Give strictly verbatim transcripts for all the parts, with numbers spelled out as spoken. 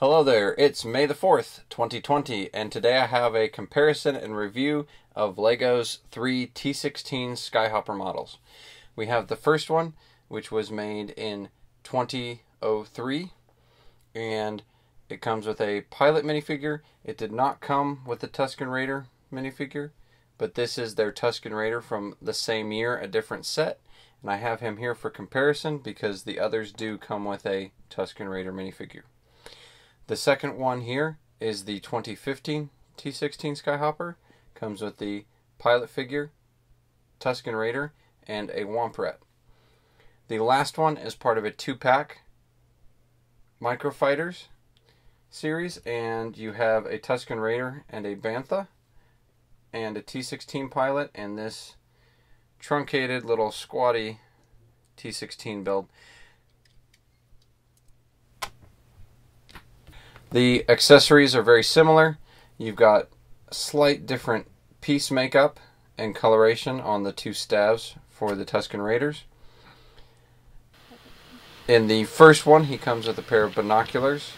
Hello there, it's May the fourth, twenty twenty, and today I have a comparison and review of LEGO's three T sixteen Skyhopper models. We have the first one, which was made in twenty oh three, and it comes with a pilot minifigure. It did not come with the Tusken Raider minifigure, but this is their Tusken Raider from the same year, a different set, and I have him here for comparison because the others do come with a Tusken Raider minifigure. The second one here is the twenty fifteen T sixteen Skyhopper. Comes with the pilot figure, Tusken Raider, and a Womp Rat. The last one is part of a two-pack Micro Fighters series, and you have a Tusken Raider and a Bantha, and a T sixteen pilot, and this truncated little squatty T sixteen build. The accessories are very similar. You've got slight different piece makeup and coloration on the two staves for the Tusken Raiders. In the first one, he comes with a pair of binoculars,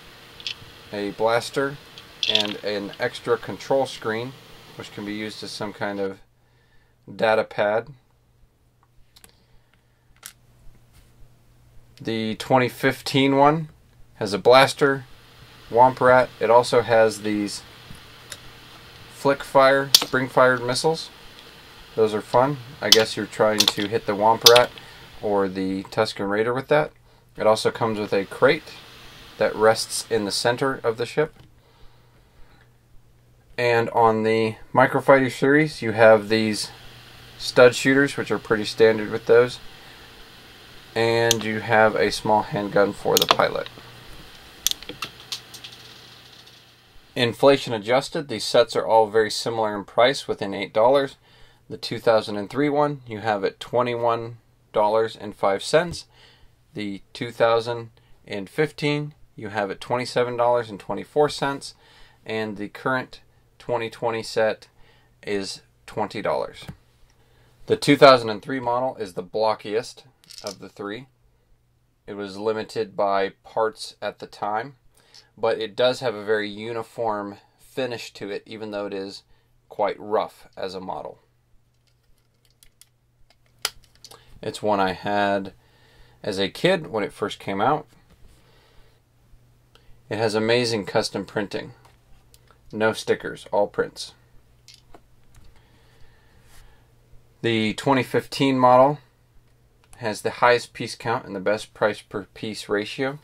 a blaster, and an extra control screen, which can be used as some kind of data pad. The twenty fifteen one has a blaster, Womp Rat. It also has these flick fire, spring fired missiles. Those are fun. I guess you're trying to hit the Womp Rat or the Tusken Raider with that. It also comes with a crate that rests in the center of the ship. And on the Micro Fighter series, you have these stud shooters, which are pretty standard with those. And you have a small handgun for the pilot. Inflation adjusted, these sets are all very similar in price, within eight dollars. The two thousand three one, you have at twenty-one dollars and five cents. The two thousand fifteen, you have at twenty-seven dollars and twenty-four cents. And the current twenty twenty set is twenty dollars. The two thousand three model is the blockiest of the three. It was limited by parts at the time, but it does have a very uniform finish to it, even though it is quite rough as a model. It's one I had as a kid when it first came out. It has amazing custom printing. No stickers, all prints. The twenty fifteen model has the highest piece count and the best price per piece ratio.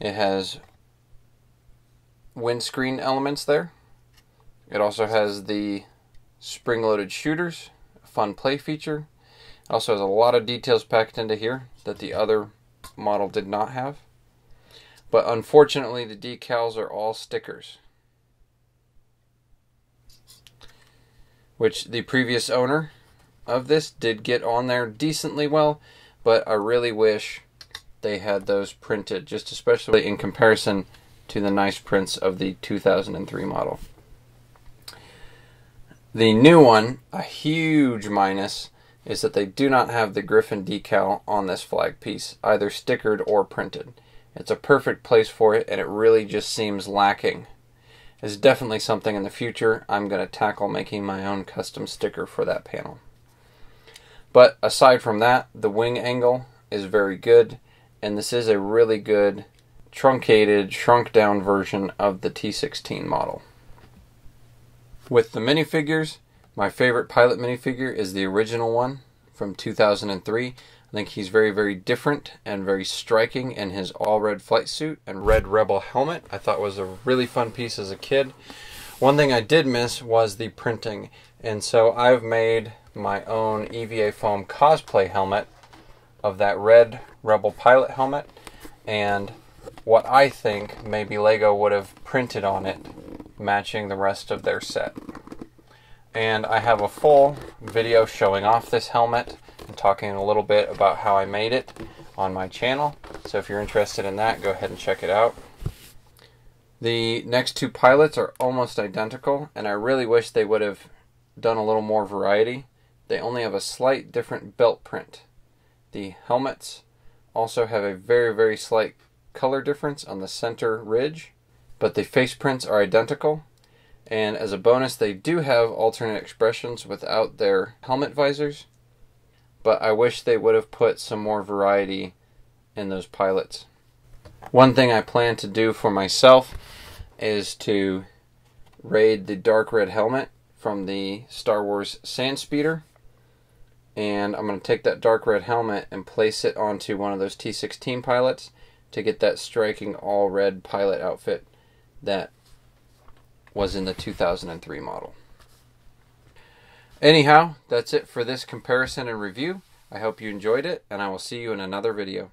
It has windscreen elements there. It also has the spring-loaded shooters, a fun play feature. It also has a lot of details packed into here that the other model did not have. But unfortunately, the decals are all stickers, which the previous owner of this did get on there decently well, but I really wish they had those printed, just especially in comparison to the nice prints of the two thousand three model. The new one, a huge minus, is that they do not have the Griffin decal on this flag piece, either stickered or printed. It's a perfect place for it, and it really just seems lacking. It's definitely something in the future I'm going to tackle, making my own custom sticker for that panel. But aside from that, the wing angle is very good, and this is a really good truncated, shrunk down version of the T sixteen model. With the minifigures, my favorite pilot minifigure is the original one from two thousand three. I think he's very, very different and very striking in his all-red flight suit and red Rebel helmet. I thought was a really fun piece as a kid. One thing I did miss was the printing, and so I've made my own E V A foam cosplay helmet of that red Rebel pilot helmet, and what I think maybe LEGO would have printed on it, matching the rest of their set. And I have a full video showing off this helmet and talking a little bit about how I made it on my channel. So if you're interested in that, go ahead and check it out. The next two pilots are almost identical, and I really wish they would have done a little more variety. They only have a slight different belt print. The helmets also have a very, very slight color difference on the center ridge, but the face prints are identical. And as a bonus, they do have alternate expressions without their helmet visors, but I wish they would have put some more variety in those pilots. One thing I plan to do for myself is to raid the dark red helmet from the Star Wars Sandspeeder, and I'm going to take that dark red helmet and place it onto one of those T sixteen pilots to get that striking all red pilot outfit that was in the two thousand three model. Anyhow, that's it for this comparison and review. I hope you enjoyed it, and I will see you in another video.